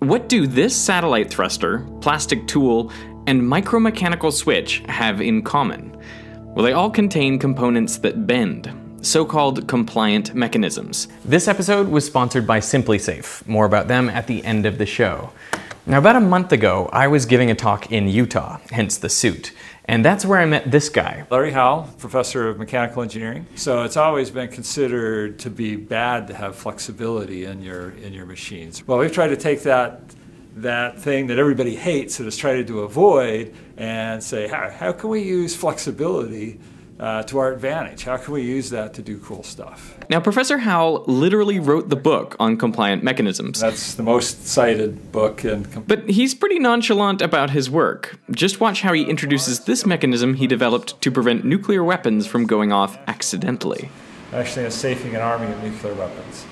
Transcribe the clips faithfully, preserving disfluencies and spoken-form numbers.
What do this satellite thruster, plastic tool, and micromechanical switch have in common? Well, they all contain components that bend, so-called compliant mechanisms. This episode was sponsored by SimpliSafe. More about them at the end of the show. Now, about a month ago, I was giving a talk in Utah, hence the suit. And that's where I met this guy. Larry Howell, professor of mechanical engineering. So it's always been considered to be bad to have flexibility in your, in your machines. Well, we've tried to take that that thing that everybody hates and is trying to avoid and say, how, how can we use flexibility uh, to our advantage? How can we use that to do cool stuff? Now, Professor Howell literally wrote the book on compliant mechanisms. That's the most cited book. In but he's pretty nonchalant about his work. Just watch how he introduces this mechanism he developed to prevent nuclear weapons from going off accidentally. Actually, it's saving an army of nuclear weapons.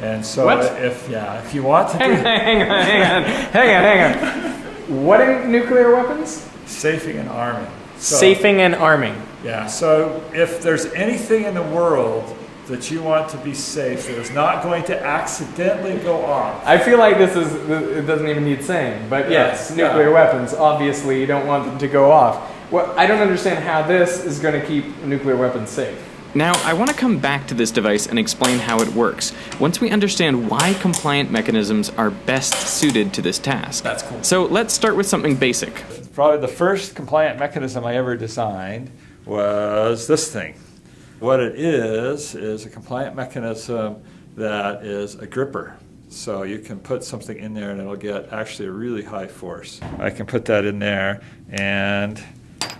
And so what? if yeah, if you want to do hang, hang on, hang on, hang on, hang on. What in nuclear weapons? Safing and arming. So, Safing and arming. Yeah. So if there's anything in the world that you want to be safe, that is not going to accidentally go off. I feel like this is it doesn't even need saying, but yes, yes nuclear yeah. weapons. Obviously, you don't want them to go off. Well, I don't understand how this is going to keep nuclear weapons safe. Now, I want to come back to this device and explain how it works, once we understand why compliant mechanisms are best suited to this task. That's cool. So let's start with something basic. Probably the first compliant mechanism I ever designed was this thing. What it is, is a compliant mechanism that is a gripper. So you can put something in there and it'll get actually a really high force. I can put that in there and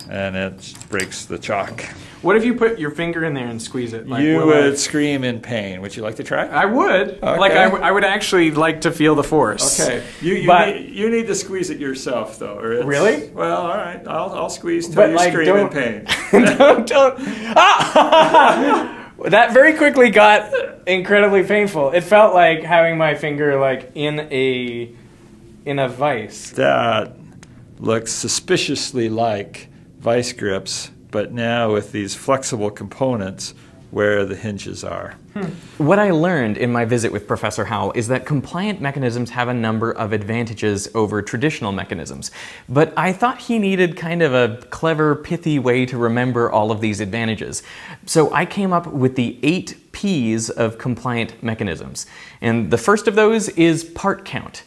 and it breaks the chalk. What if you put your finger in there and squeeze it? Like, you would I... scream in pain. Would you like to try? I would. Okay. Like I, w I would actually like to feel the force. Okay. You you, but... need, you need to squeeze it yourself though. Or it's, really? Well, all right. I'll I'll squeeze till but you like, scream don't... in pain. don't don't. Ah! That very quickly got incredibly painful. It felt like having my finger like in a in a vice. That looks suspiciously like vice grips, but now with these flexible components where the hinges are. Hmm. What I learned in my visit with Professor Howell is that compliant mechanisms have a number of advantages over traditional mechanisms, but I thought he needed kind of a clever, pithy way to remember all of these advantages. So I came up with the eight P's of compliant mechanisms, and the first of those is part count.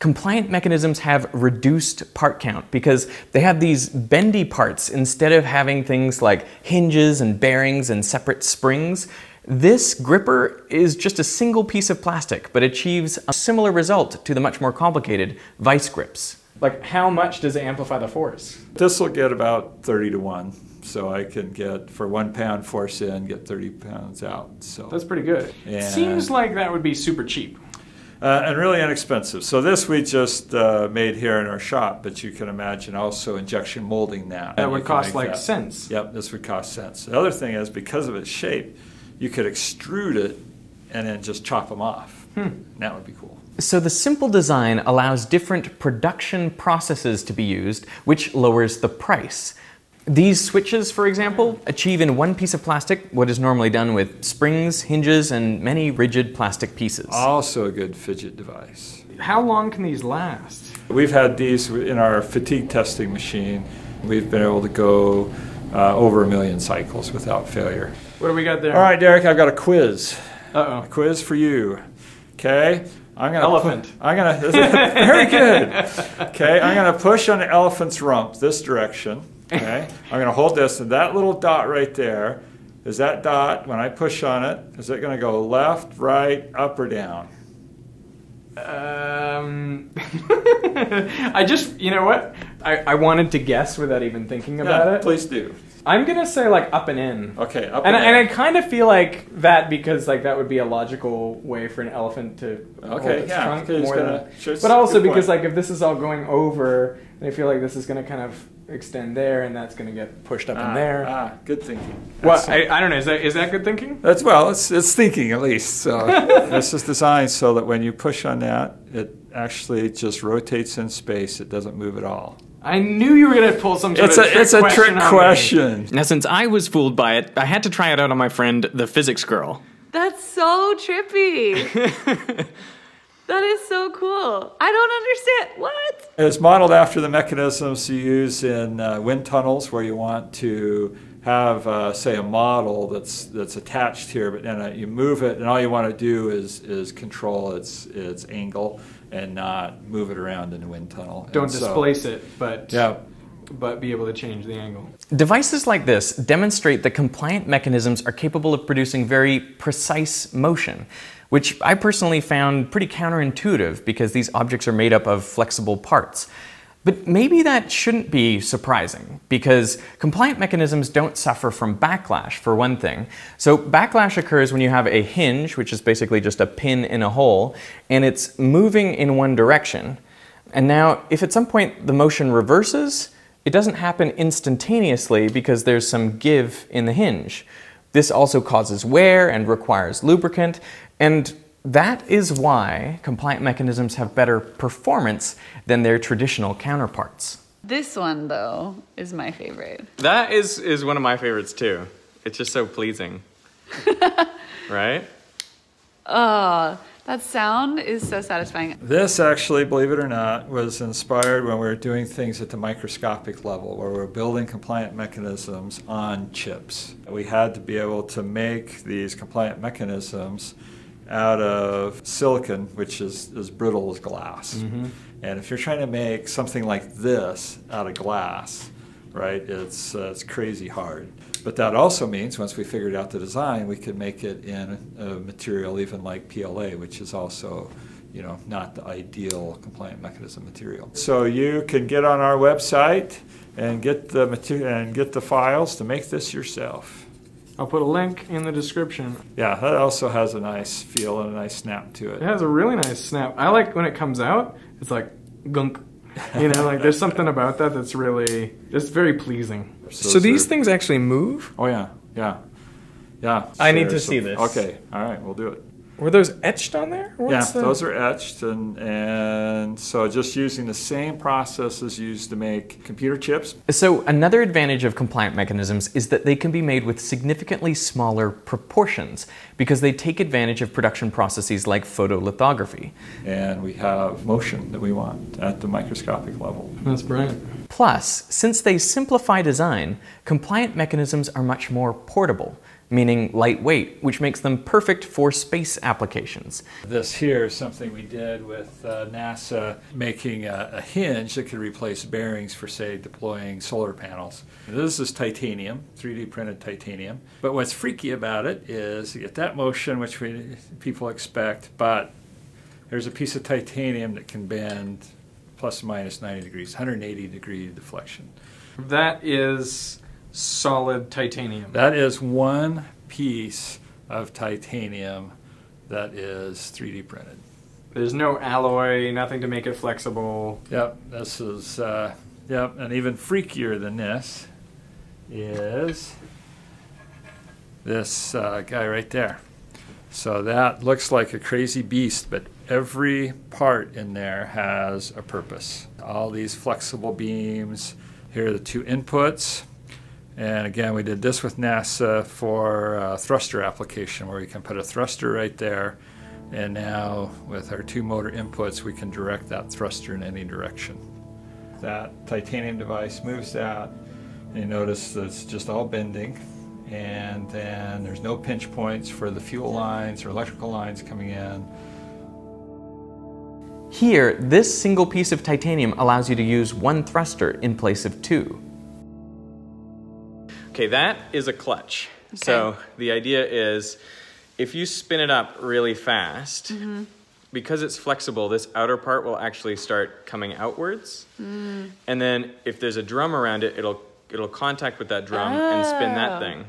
Compliant mechanisms have reduced part count because they have these bendy parts instead of having things like hinges and bearings and separate springs. This gripper is just a single piece of plastic, but achieves a similar result to the much more complicated vice grips. Like, how much does it amplify the force? This will get about thirty to one. So I can get, for one pound force in, get thirty pounds out. So that's pretty good. And seems like that would be super cheap. Uh, and really inexpensive. So this we just uh, made here in our shop, but you can imagine also injection molding that. That would cost like that. cents. Yep, this would cost cents. The other thing is, because of its shape, you could extrude it and then just chop them off. Hmm. That would be cool. So the simple design allows different production processes to be used, which lowers the price. These switches, for example, achieve in one piece of plastic what is normally done with springs, hinges, and many rigid plastic pieces. Also a good fidget device. How long can these last? We've had these in our fatigue testing machine. We've been able to go uh, over a million cycles without failure. What do we got there? All right, Derek, I've got a quiz. Uh-oh. A quiz for you. Okay? I'm gonna elephant. I'm gonna, this is very good. Okay, I'm gonna push on the elephant's rump this direction. Okay, I'm going to hold this, and that little dot right there is that dot. When I push on it, is it going to go left, right, up, or down? Um, I just, you know what? I, I wanted to guess without even thinking about yeah, it. Please do. I'm going to say like up and in. Okay, up and, and in. And I kind of feel like that because like that would be a logical way for an elephant to okay, hold its yeah, trunk more gonna, than sure, But also because point. like if this is all going over, I feel like this is going to kind of extend there, and that's going to get pushed up ah, in there. Ah, good thinking. Well, I, I don't know. Is that is that good thinking? That's well, it's it's thinking at least. So this is designed so that when you push on that, it actually just rotates in space. It doesn't move at all. I knew you were going to pull some sort it's of a, trick It's a question trick question. Now, since I was fooled by it, I had to try it out on my friend, the physics girl. That's so trippy. That is so cool. I don't understand. What? It's modeled after the mechanisms you use in uh, wind tunnels where you want to have, uh, say, a model that's that's attached here, but then uh, you move it, and all you want to do is is control its its angle and not move it around in a wind tunnel. Don't so, displace it, but yeah. but be able to change the angle. Devices like this demonstrate that compliant mechanisms are capable of producing very precise motion, which I personally found pretty counterintuitive because these objects are made up of flexible parts. But maybe that shouldn't be surprising, because compliant mechanisms don't suffer from backlash, for one thing. So backlash occurs when you have a hinge, which is basically just a pin in a hole, and it's moving in one direction. And now, if at some point the motion reverses, it doesn't happen instantaneously because there's some give in the hinge. This also causes wear and requires lubricant, and that is why compliant mechanisms have better performance than their traditional counterparts. This one, though, is my favorite. That is, is one of my favorites, too. It's just so pleasing. Right? Oh, that sound is so satisfying. This actually, believe it or not, was inspired when we were doing things at the microscopic level, where we were building compliant mechanisms on chips. We had to be able to make these compliant mechanisms out of silicon, which is as brittle as glass. Mm-hmm. And if you're trying to make something like this out of glass, right, it's, uh, it's crazy hard. But that also means once we figured out the design, we could make it in a material even like P L A, which is also, you know, not the ideal compliant mechanism material. So you can get on our website and get the material and get the files to make this yourself. I'll put a link in the description. Yeah, that also has a nice feel and a nice snap to it. It has a really nice snap. I like when it comes out, it's like gunk. You know, like there's something about that that's really, it's very pleasing. So, so these things actually move? Oh yeah, yeah, yeah. I need to see this. Okay, all right, we'll do it. Were those etched on there? Yeah, those are etched, and, and so just using the same processes used to make computer chips. So another advantage of compliant mechanisms is that they can be made with significantly smaller proportions because they take advantage of production processes like photolithography. And we have motion that we want at the microscopic level. That's brilliant. Plus, since they simplify design, compliant mechanisms are much more portable, meaning lightweight, which makes them perfect for space applications. This here is something we did with uh, NASA, making a, a hinge that could replace bearings for, say, deploying solar panels. This is titanium, three D printed titanium. But what's freaky about it is you get that motion, which we, people expect, but there's a piece of titanium that can bend plus or minus ninety degrees, one hundred eighty degree deflection. That is solid titanium. That is one piece of titanium that is three D printed. There's no alloy, nothing to make it flexible. Yep, this is, uh, yep, and even freakier than this is this uh, guy right there. So that looks like a crazy beast, but every part in there has a purpose. All these flexible beams, here are the two inputs. And again, we did this with NASA for a thruster application where we can put a thruster right there. And now with our two motor inputs, we can direct that thruster in any direction. That titanium device moves that. And you notice that it's just all bending. And then there's no pinch points for the fuel lines or electrical lines coming in. Here, this single piece of titanium allows you to use one thruster in place of two. Okay, that is a clutch. Okay. So the idea is if you spin it up really fast, mm-hmm. because it's flexible, this outer part will actually start coming outwards. Mm. And then if there's a drum around it, it'll it'll contact with that drum oh. and spin that thing.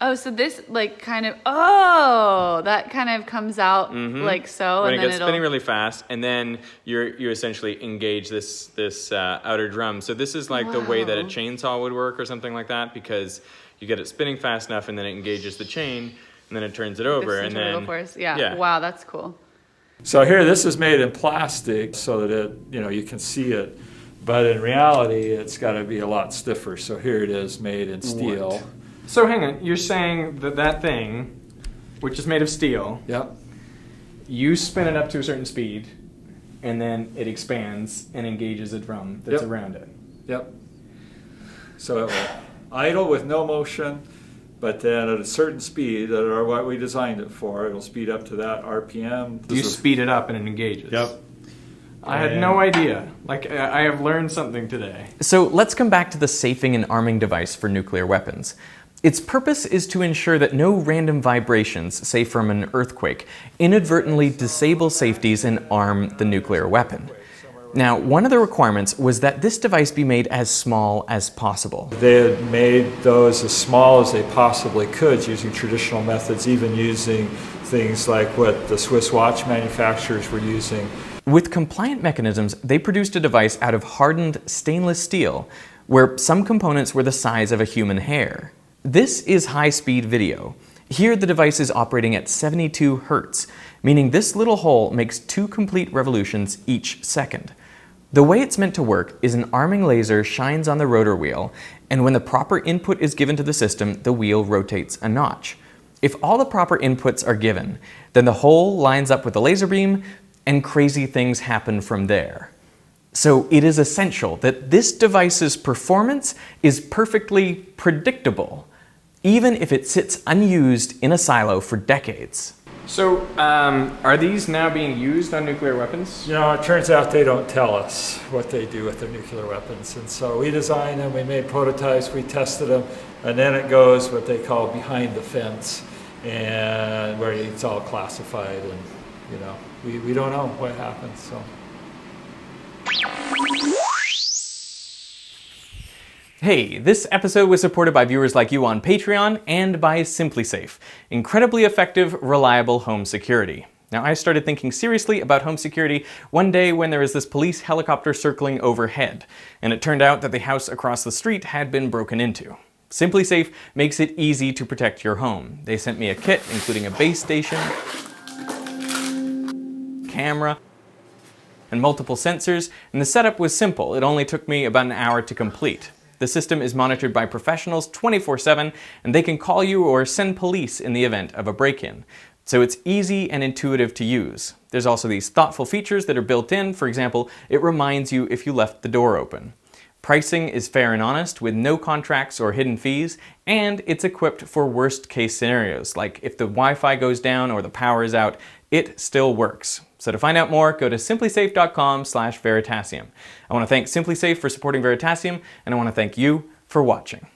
Oh, so this like kind of, oh, that kind of comes out mm-hmm. like so. When and it then gets it'll... spinning really fast, and then you're, you essentially engage this, this uh, outer drum. So this is like wow. the way that a chainsaw would work or something like that, because you get it spinning fast enough and then it engages the chain and then it turns it over. And then, force. Yeah. yeah, wow, that's cool. So here, this is made in plastic so that it, you know, you can see it. But in reality, it's got to be a lot stiffer. So here it is made in steel. What? So hang on, you're saying that that thing, which is made of steel, yep. you spin it up to a certain speed, and then it expands and engages a drum that's yep. around it. Yep. So it will idle with no motion, but then at a certain speed, that are what we designed it for, it'll speed up to that R P M. This you is... speed it up and it engages. Yep. I had no idea. Like, I have learned something today. So let's come back to the safing and arming device for nuclear weapons. Its purpose is to ensure that no random vibrations, say from an earthquake, inadvertently disable safeties and arm the nuclear weapon. Now, one of the requirements was that this device be made as small as possible. They had made those as small as they possibly could using traditional methods, even using things like what the Swiss watch manufacturers were using. With compliant mechanisms, they produced a device out of hardened stainless steel, where some components were the size of a human hair. This is high-speed video. Here the device is operating at seventy-two hertz, meaning this little hole makes two complete revolutions each second. The way it's meant to work is an arming laser shines on the rotor wheel, and when the proper input is given to the system, the wheel rotates a notch. If all the proper inputs are given, then the hole lines up with the laser beam, and crazy things happen from there. So it is essential that this device's performance is perfectly predictable, even if it sits unused in a silo for decades. So um, are these now being used on nuclear weapons? You know, it turns out they don't tell us what they do with their nuclear weapons. And so we designed them, we made prototypes, we tested them, and then it goes what they call behind the fence, and where it's all classified and, you know. We, we don't know what happens, so. Hey, this episode was supported by viewers like you on Patreon and by SimpliSafe, incredibly effective, reliable home security. Now, I started thinking seriously about home security one day when there was this police helicopter circling overhead, and it turned out that the house across the street had been broken into. SimpliSafe makes it easy to protect your home. They sent me a kit, including a base station, camera, and multiple sensors, and the setup was simple. It only took me about an hour to complete. The system is monitored by professionals twenty-four seven, and they can call you or send police in the event of a break-in. So it's easy and intuitive to use. There's also these thoughtful features that are built in. For example, it reminds you if you left the door open. Pricing is fair and honest, with no contracts or hidden fees, and it's equipped for worst-case scenarios, like if the Wi-Fi goes down or the power is out, it still works. So to find out more, go to simplisafe dot com slash Veritasium. I want to thank SimpliSafe for supporting Veritasium, and I want to thank you for watching.